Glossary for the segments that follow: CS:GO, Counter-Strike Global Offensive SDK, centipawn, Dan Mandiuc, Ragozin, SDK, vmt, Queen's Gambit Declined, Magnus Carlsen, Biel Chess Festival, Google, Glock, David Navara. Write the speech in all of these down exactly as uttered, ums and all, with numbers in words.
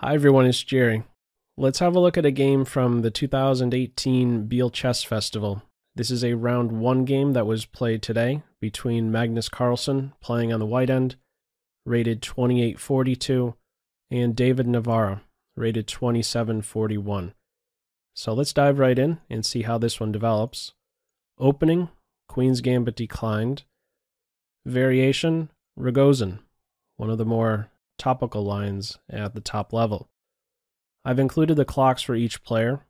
Hi everyone, it's Jerry. Let's have a look at a game from the two thousand eighteen Biel Chess Festival. This is a round one game that was played today between Magnus Carlsen, playing on the white end, rated twenty-eight forty-two, and David Navara, rated twenty-seven forty-one. So let's dive right in and see how this one develops. Opening, Queen's Gambit Declined. Variation, Ragozin, one of the more topical lines at the top level. I've included the clocks for each player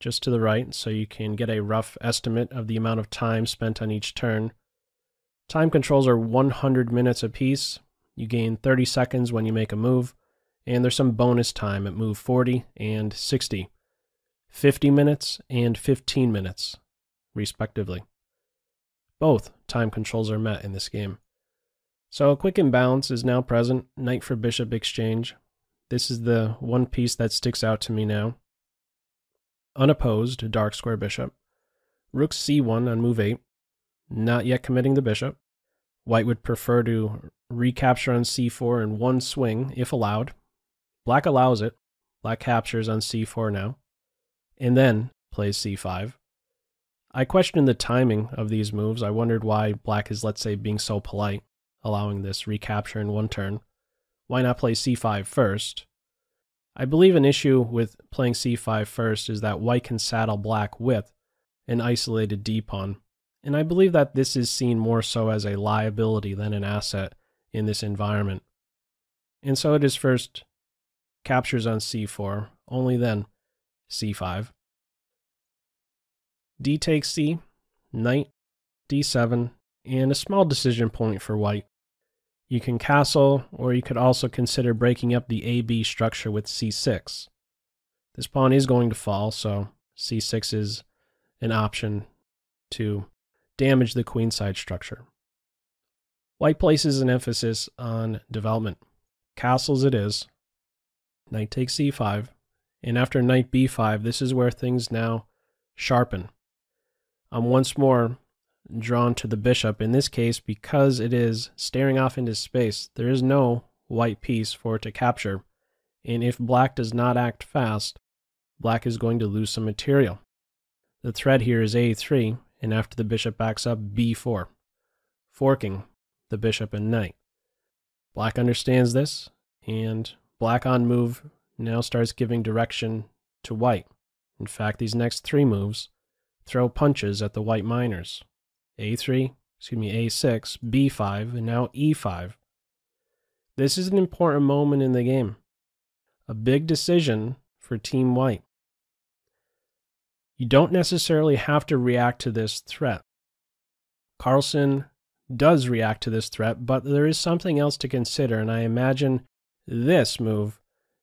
just to the right so you can get a rough estimate of the amount of time spent on each turn. Time controls are one hundred minutes apiece. You gain thirty seconds when you make a move, and there's some bonus time at move forty and sixty, fifty minutes and fifteen minutes, respectively. Both time controls are met in this game. So a quick imbalance is now present, knight for bishop exchange. This is the one piece that sticks out to me now. Unopposed, dark square bishop. Rook c one on move eight, not yet committing the bishop. White would prefer to recapture on c four in one swing, if allowed. Black allows it. Black captures on c four now, and then plays c five. I questioned the timing of these moves. I wondered why black is, let's say, being so polite, allowing this recapture in one turn. Why not play c five first? I believe an issue with playing c five first is that white can saddle black with an isolated d-pawn, and I believe that this is seen more so as a liability than an asset in this environment. And so it is first captures on c four, only then c five. d takes c, knight, d seven, and a small decision point for white. You can castle, or you could also consider breaking up the A B structure with c six. This pawn is going to fall, so c six is an option to damage the queenside structure. White places an emphasis on development. Castles it is. Knight takes c five, and after knight b five, this is where things now sharpen. I'm once more drawn to the bishop. In this case, because it is staring off into space, there is no white piece for it to capture, and if black does not act fast, black is going to lose some material. The threat here is a three, and after the bishop backs up, b four, forking the bishop and knight. Black understands this, and black on move now starts giving direction to white. In fact, these next three moves throw punches at the white minors. a three, excuse me, a six, b five, and now e five. This is an important moment in the game. A big decision for Team White. You don't necessarily have to react to this threat. Carlsen does react to this threat, but there is something else to consider, and I imagine this move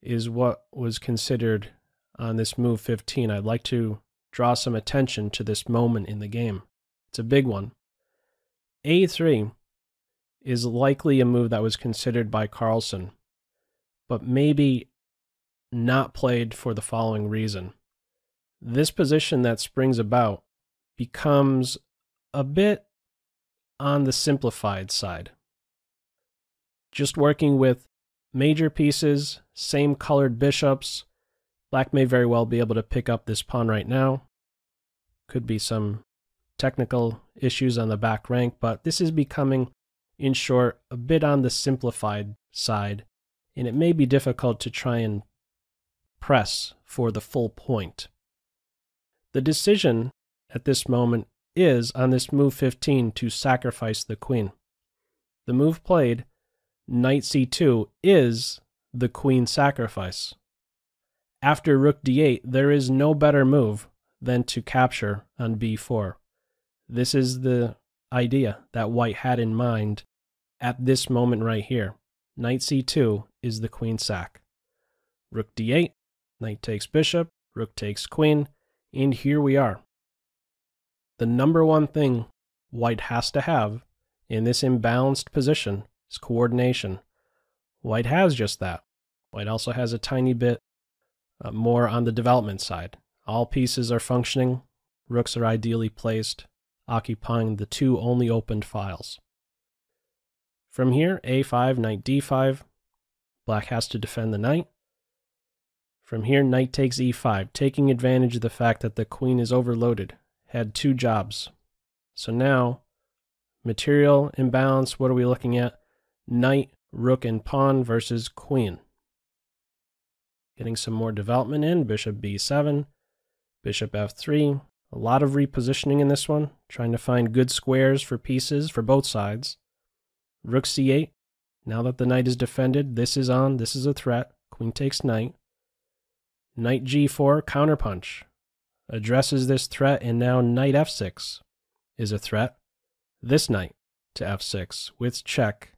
is what was considered on this move fifteen. I'd like to draw some attention to this moment in the game. It's a big one. a three is likely a move that was considered by Carlsen, but maybe not played for the following reason. This position that springs about becomes a bit on the simplified side. Just working with major pieces, same colored bishops, black may very well be able to pick up this pawn right now. Could be some technical issues on the back rank, but this is becoming, in short, a bit on the simplified side, and it may be difficult to try and press for the full point. The decision at this moment is, on this move fifteen, to sacrifice the queen. The move played, knight c two, is the queen sacrifice. After rook d eight, there is no better move than to capture on b four. This is the idea that white had in mind at this moment right here. Knight c two is the queen sack. Rook d eight, knight takes bishop, rook takes queen, and here we are. The number one thing white has to have in this imbalanced position is coordination. White has just that. White also has a tiny bit uh, more on the development side. All pieces are functioning. Rooks are ideally placed, occupying the two only opened files. From here, a five, knight d five, black has to defend the knight, From here, knight takes e five, taking advantage of the fact that the queen is overloaded. Had two jobs. So now, material imbalance, what are we looking at? Knight, rook, and pawn versus queen. Getting some more development in, bishop b seven, bishop f three. A lot of repositioning in this one, trying to find good squares for pieces for both sides. Rook c eight. Now that the knight is defended, this is on, this is a threat. Queen takes knight. Knight g four, counterpunch. Addresses this threat, and now knight f six is a threat. This knight to f six with check,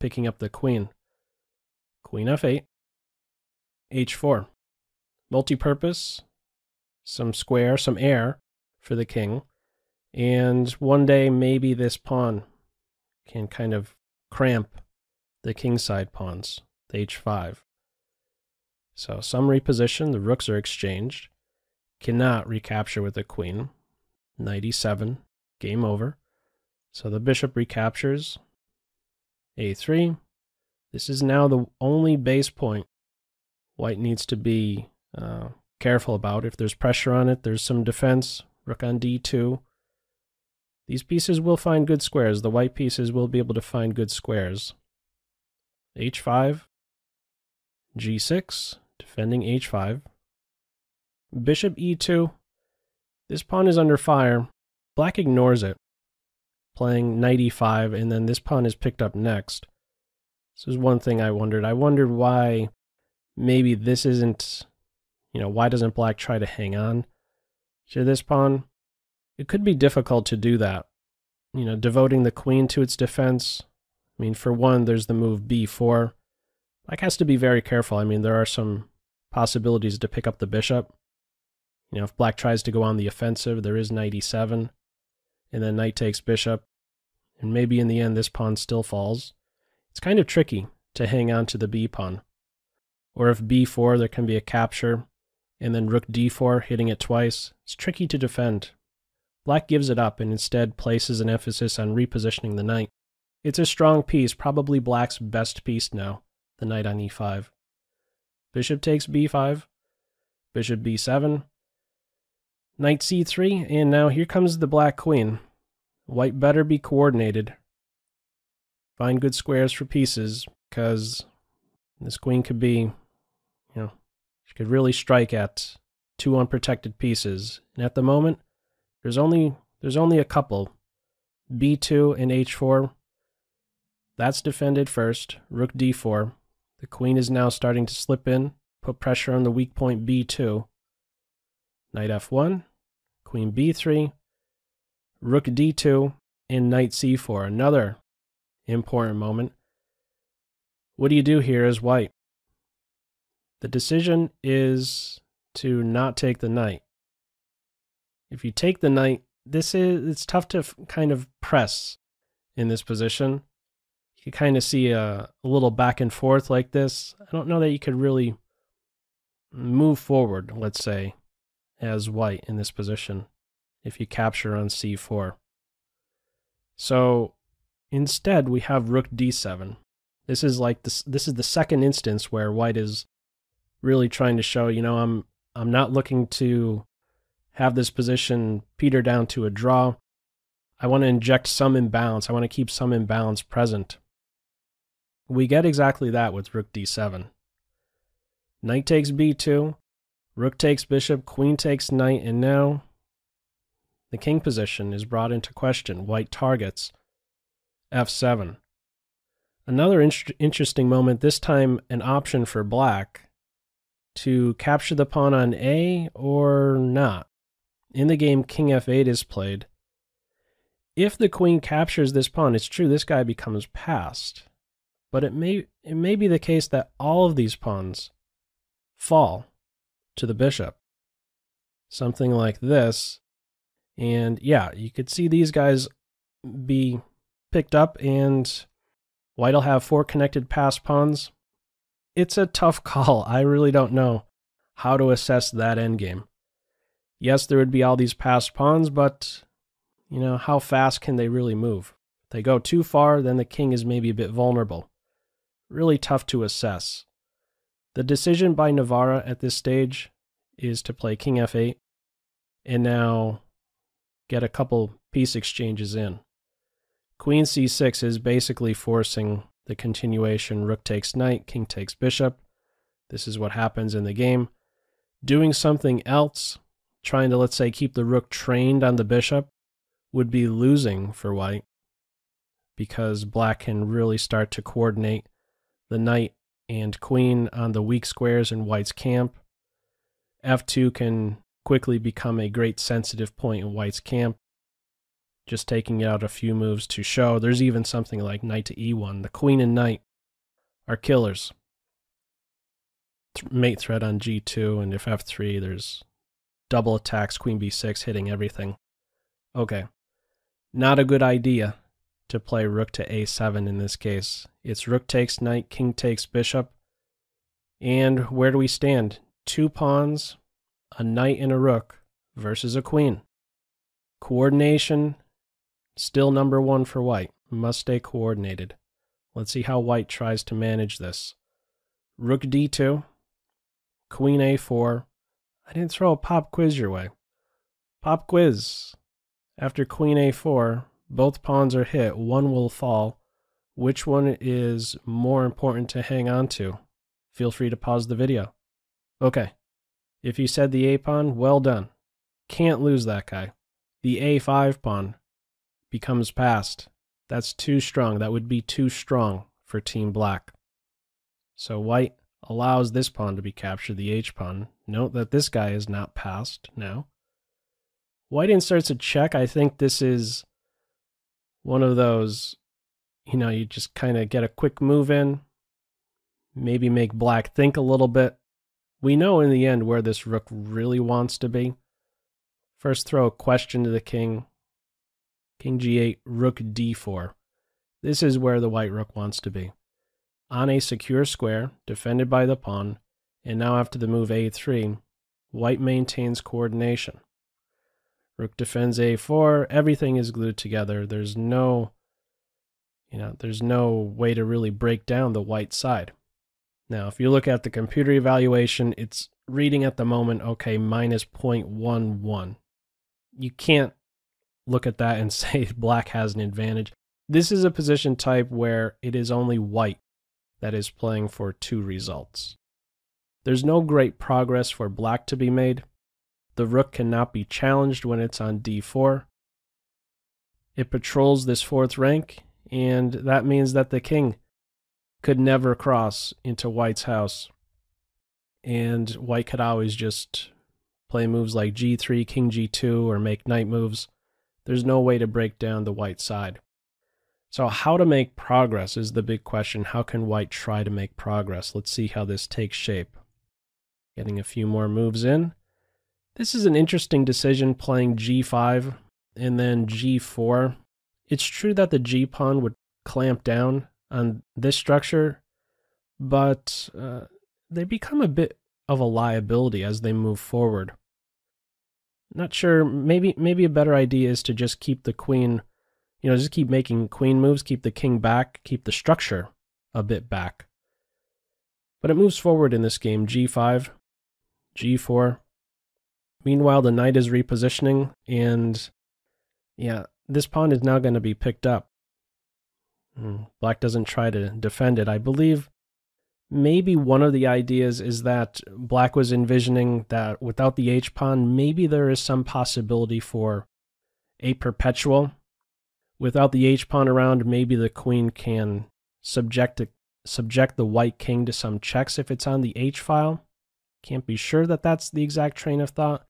picking up the queen. Queen f eight, h four. Multi-purpose, some square, some air for the king. And one day maybe this pawn can kind of cramp the kingside pawns, the h five. So some reposition, the rooks are exchanged. Cannot recapture with the queen. Knight e seven, game over. So the bishop recaptures a three. This is now the only base point white needs to be uh, careful about. If there's pressure on it, there's some defense. Rook on d two. These pieces will find good squares. The white pieces will be able to find good squares. h five, g six, defending h five. Bishop e two. This pawn is under fire. Black ignores it, playing knight e five, and then this pawn is picked up next. This is one thing I wondered. I wondered why maybe this isn't, you know, why doesn't black try to hang on to this pawn? It could be difficult to do that, you know, devoting the queen to its defense. I mean, for one, there's the move b four. Black has to be very careful. I mean, there are some possibilities to pick up the bishop. You know, if black tries to go on the offensive, there is knight e seven, and then knight takes bishop, and maybe in the end this pawn still falls. It's kind of tricky to hang on to the b pawn. Or if b four, there can be a capture, and then rook d four, hitting it twice. It's tricky to defend. Black gives it up and instead places an emphasis on repositioning the knight. It's a strong piece, probably black's best piece now, the knight on e five. Bishop takes b five, bishop b seven, knight c three, and now here comes the black queen. White better be coordinated. Find good squares for pieces, because this queen could be, you know, she could really strike at two unprotected pieces. And at the moment, there's only there's only a couple. b two and h four. That's defended first. Rook d four. The queen is now starting to slip in, put pressure on the weak point b two. Knight f one. Queen b three, rook d two, and knight c four. Another important moment. What do you do here as white? The decision is to not take the knight. If you take the knight, this is it's tough to kind of press in this position. You can kind of see a, a little back and forth like this. I don't know that you could really move forward, let's say, as white in this position if you capture on c four. So instead we have rook d seven. This is like this this is the second instance where white is really trying to show, you know, I'm I'm not looking to have this position peter down to a draw. I want to inject some imbalance. I want to keep some imbalance present. We get exactly that with rook d seven. Knight takes b two, rook takes bishop, queen takes knight, and now the king position is brought into question. White targets f seven. Another in interesting moment, this time an option for black to capture the pawn on a or not. In the game, king f eight is played. If the queen captures this pawn, it's true this guy becomes passed, but it may it may be the case that all of these pawns fall to the bishop. Something like this. And yeah, you could see these guys be picked up, and white will have four connected passed pawns. It's a tough call. I really don't know how to assess that endgame. Yes, there would be all these passed pawns, but you know, how fast can they really move? If they go too far, then the king is maybe a bit vulnerable. Really tough to assess. The decision by Navara at this stage is to play king f eight and now get a couple piece exchanges in. Queen c six is basically forcing the continuation rook takes knight, king takes bishop. This is what happens in the game. Doing something else, trying to, let's say, keep the rook trained on the bishop, would be losing for white, because black can really start to coordinate the knight and queen on the weak squares in white's camp. f two can quickly become a great sensitive point in white's camp, just taking out a few moves to show. There's even something like knight to e one. The queen and knight are killers. Mate threat on g two, and if f three, there's double attacks, queen b six hitting everything. Okay, not a good idea to play rook to a seven in this case. It's rook takes knight, king takes bishop, and where do we stand? Two pawns, a knight and a rook versus a queen. Coordination, still number one for white. Must stay coordinated. Let's see how white tries to manage this. Rook d two, queen a four. I didn't throw a pop quiz your way. Pop quiz. After queen a four, both pawns are hit. One will fall. Which one is more important to hang on to? Feel free to pause the video. Okay. If you said the a pawn, well done. Can't lose that guy. The a five pawn becomes passed. That's too strong. That would be too strong for Team Black. So white allows this pawn to be captured, the h pawn. Note that this guy is not passed now. White inserts a check. I think this is one of those, you know, you just kind of get a quick move in, maybe make black think a little bit. We know in the end where this rook really wants to be. First, throw a question to the king. King g eight, rook d four. This is where the white rook wants to be. On a secure square, defended by the pawn, and now after the move a three, white maintains coordination. Rook defends a four, everything is glued together. There's no, you know, there's no way to really break down the white side. Now, if you look at the computer evaluation, it's reading at the moment, okay, minus zero point one one. You can't look at that and say black has an advantage. This is a position type where it is only white that is playing for two results. There's no great progress for black to be made. The rook cannot be challenged when it's on d four. It patrols this fourth rank, and that means that the king could never cross into white's house. And white could always just play moves like g three, king g two, or make knight moves. There's no way to break down the white side. So how to make progress is the big question. How can white try to make progress? Let's see how this takes shape. Getting a few more moves in. This is an interesting decision, playing g five and then g four. It's true that the g pawn would clamp down on this structure, but uh, they become a bit of a liability as they move forward. Not sure, maybe, maybe a better idea is to just keep the queen... You know, just keep making queen moves, keep the king back, keep the structure a bit back. But it moves forward in this game, g five, g four. Meanwhile, the knight is repositioning, and yeah, this pawn is now going to be picked up. Black doesn't try to defend it. I believe maybe one of the ideas is that black was envisioning that without the h pawn, maybe there is some possibility for a perpetual. Without the h pawn around, maybe the queen can subject the, subject the white king to some checks if it's on the h file. Can't be sure that that's the exact train of thought.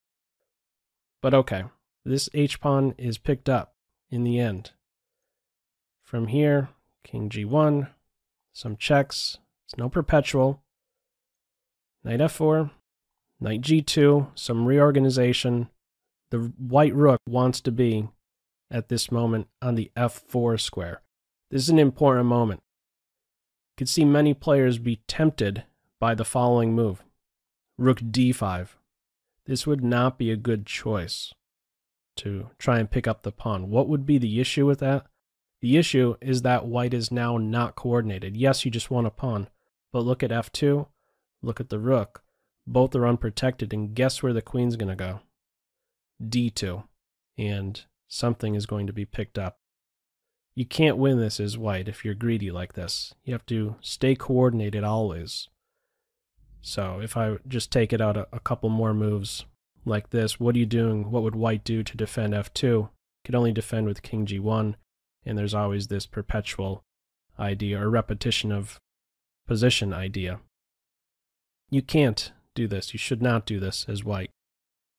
But okay, this h pawn is picked up in the end. From here, king g one, some checks. It's no perpetual. Knight f four, knight g two, some reorganization. The white rook wants to be at this moment on the f four square. This is an important moment. You could see many players be tempted by the following move. Rook d five. This would not be a good choice to try and pick up the pawn. What would be the issue with that? The issue is that white is now not coordinated. Yes, you just want a pawn, but look at f two. Look at the rook. Both are unprotected, and guess where the queen's going to go? d two, and something is going to be picked up. You can't win this as white if you're greedy like this. You have to stay coordinated always. So if I just take it out a, a couple more moves like this, what are you doing? What would white do to defend f two? You could only defend with king g one, and there's always this perpetual idea or repetition of position idea. You can't do this. You should not do this as white.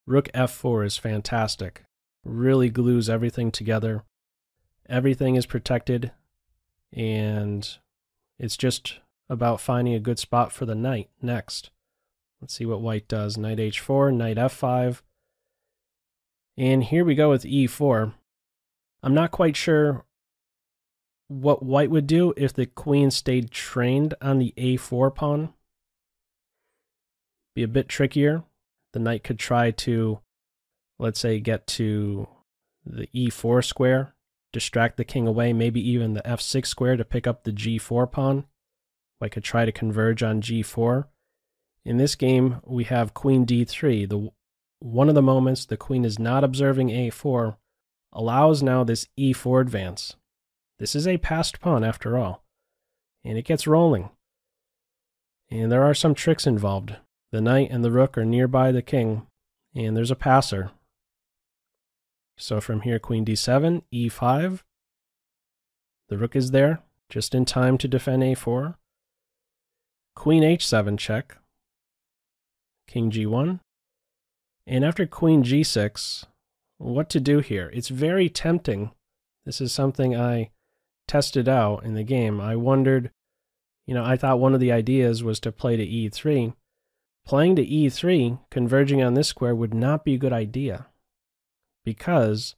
Rook f four is fantastic. Really glues everything together. Everything is protected, and it's just about finding a good spot for the knight next. Let's see what white does. Knight h four, knight f five, and here we go with e four. I'm not quite sure what white would do if the queen stayed trained on the a four pawn. Be a bit trickier. The knight could try to, let's say, get to the e four square, distract the king away, maybe even the f six square to pick up the g four pawn. White could try to converge on g four. In this game, we have queen d three. The, one of the moments the queen is not observing a four allows now this e four advance. This is a passed pawn after all, and it gets rolling. And there are some tricks involved. The knight and the rook are nearby the king, and there's a passer. So from here, queen d seven, e five. The rook is there, just in time to defend a four. Queen h seven check. King g one. And after queen g six, what to do here? It's very tempting. This is something I tested out in the game. I wondered, you know, I thought one of the ideas was to play to e three. Playing to e three, converging on this square, would not be a good idea, because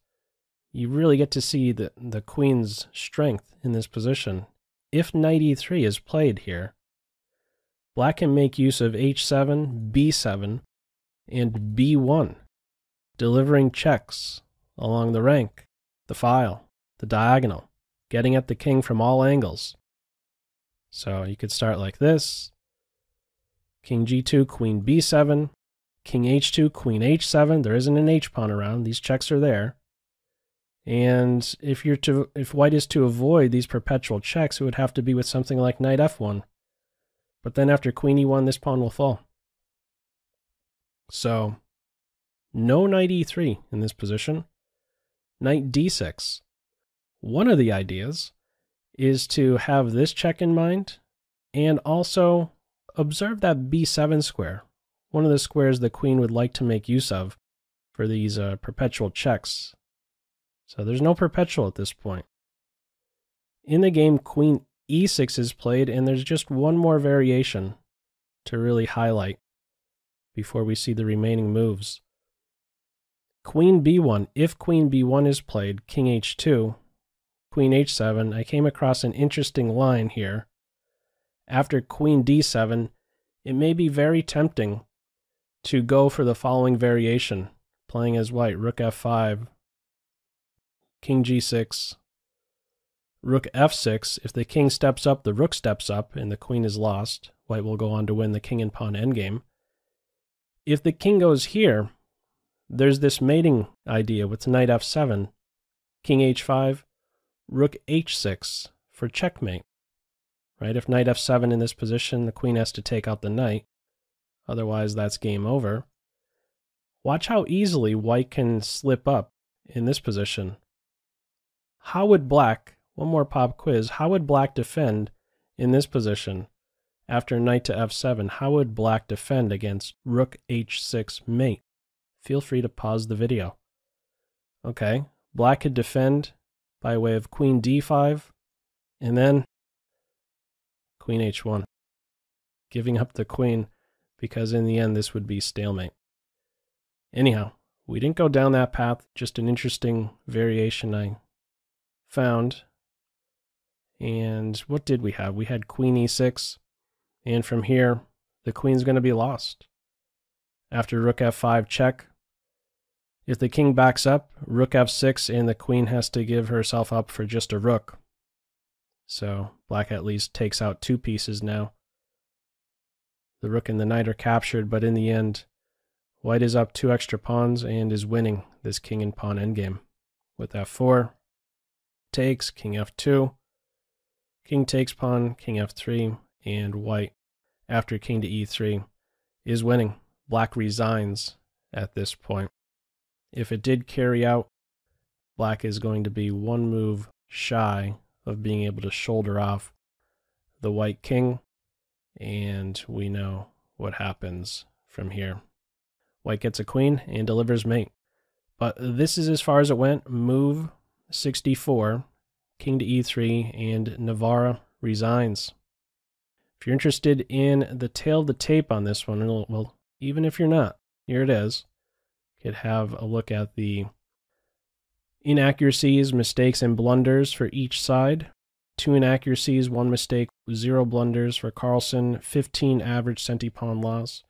you really get to see the, the queen's strength in this position. If knight e three is played here, black can make use of h seven, b seven, and b one, delivering checks along the rank, the file, the diagonal, getting at the king from all angles. So you could start like this. King g two, queen b seven, king h two, queen h seven. There isn't an h-pawn around. These checks are there. And if you're to, if white is to avoid these perpetual checks, it would have to be with something like knight f one. But then after queen e one, this pawn will fall. So, no knight e three in this position. Knight d six. One of the ideas is to have this check in mind, and also observe that b seven square, one of the squares the queen would like to make use of for these uh, perpetual checks. So there's no perpetual at this point. In the game, queen e six is played, and there's just one more variation to really highlight before we see the remaining moves. Queen b one. If queen b one is played, king h two, queen h seven. I came across an interesting line here. After queen d seven, it may be very tempting to go for the following variation, playing as white, rook f five, king g six, rook f six. If the king steps up, the rook steps up, and the queen is lost. White will go on to win the king and pawn endgame. If the king goes here, there's this mating idea with knight f seven, king h five, rook h six for checkmate. Right? If knight f seven in this position, the queen has to take out the knight. Otherwise, that's game over. Watch how easily white can slip up in this position. How would black, one more pop quiz, how would black defend in this position after knight to f seven? How would black defend against rook h six mate? Feel free to pause the video. Okay, black could defend by way of queen d five, and then queen h one, giving up the queen, because in the end this would be stalemate. Anyhow, we didn't go down that path, just an interesting variation I found. And what did we have? We had queen e six, and from here the queen's going to be lost. After rook f five check, if the king backs up, rook f six, and the queen has to give herself up for just a rook. So black at least takes out two pieces now. The rook and the knight are captured, but in the end, white is up two extra pawns and is winning this king and pawn endgame. With f four, takes, king f two, king takes pawn, king f three, and white, after king to e three, is winning. Black resigns at this point. If it did carry out, black is going to be one move shy of being able to shoulder off the white king, and we know what happens from here. White gets a queen and delivers mate. But this is as far as it went. Move sixty-four, king to e three, and Navara resigns. If you're interested in the tail of the tape on this one, well, even if you're not, here it is. You could have a look at the inaccuracies, mistakes, and blunders for each side. Two inaccuracies, one mistake, zero blunders for Carlsen, fifteen average centipawn loss,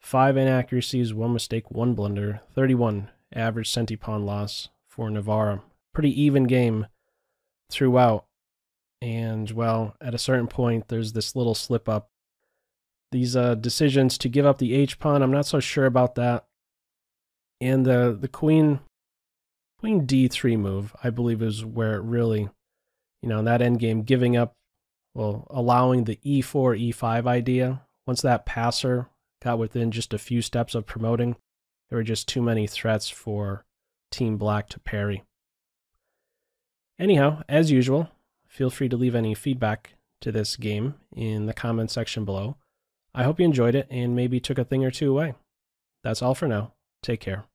five inaccuracies, one mistake, one blunder, thirty-one average centipawn loss for Navara. Pretty even game throughout. And, well, at a certain point, there's this little slip up. These uh, decisions to give up the h-pawn, I'm not so sure about that. And the, the queen... Queen d three move, I believe, is where it really, you know, in that endgame, giving up, well, allowing the e four, e five idea. Once that passer got within just a few steps of promoting, there were just too many threats for Team Black to parry. Anyhow, as usual, feel free to leave any feedback to this game in the comment section below. I hope you enjoyed it and maybe took a thing or two away. That's all for now. Take care.